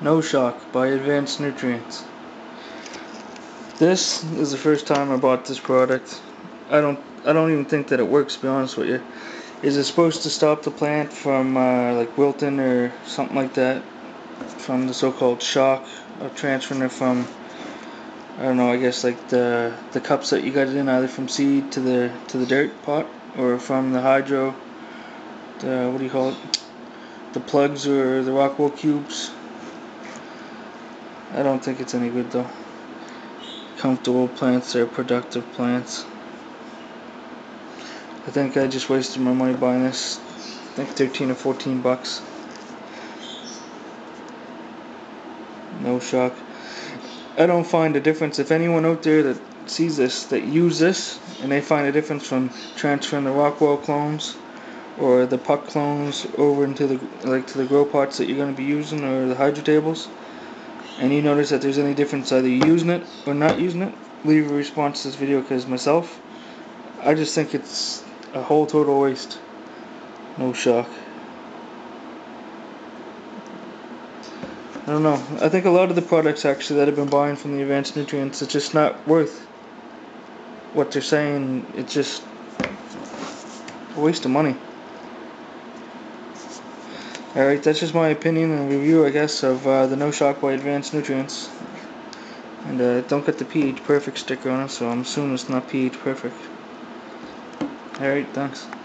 No Shock by Advanced Nutrients. This is the first time I bought this product. I don't even think that it works, to be honest with you. Is it supposed to stop the plant from like wilting or something like that, from the so-called shock of transferring it from, I don't know, I guess like the cups that you got it in, either from seed to the dirt pot, or from the hydro, the, what do you call it, the plugs or the rock wool cubes. I don't think it's any good though. Comfortable plants are productive plants. I think I just wasted my money buying this. I think 13 or 14 bucks. No Shock. I don't find a difference. If anyone out there that sees this, that use this, and they find a difference from transferring the Rockwell clones or the puck clones over into to the grow pots that you're going to be using, or the hydro tables, and you notice that there's any difference either using it or not using it, leave a response to this video, because myself, I just think it's a whole total waste. No Shock. I don't know. I think a lot of the products actually that I've been buying from the Advanced Nutrients, it's just not worth what they're saying. It's just a waste of money. Alright, that's just my opinion and review, I guess, of the No Shock by Advanced Nutrients. And don't get the pH Perfect sticker on it, so I'm assuming it's not pH Perfect. Alright, thanks.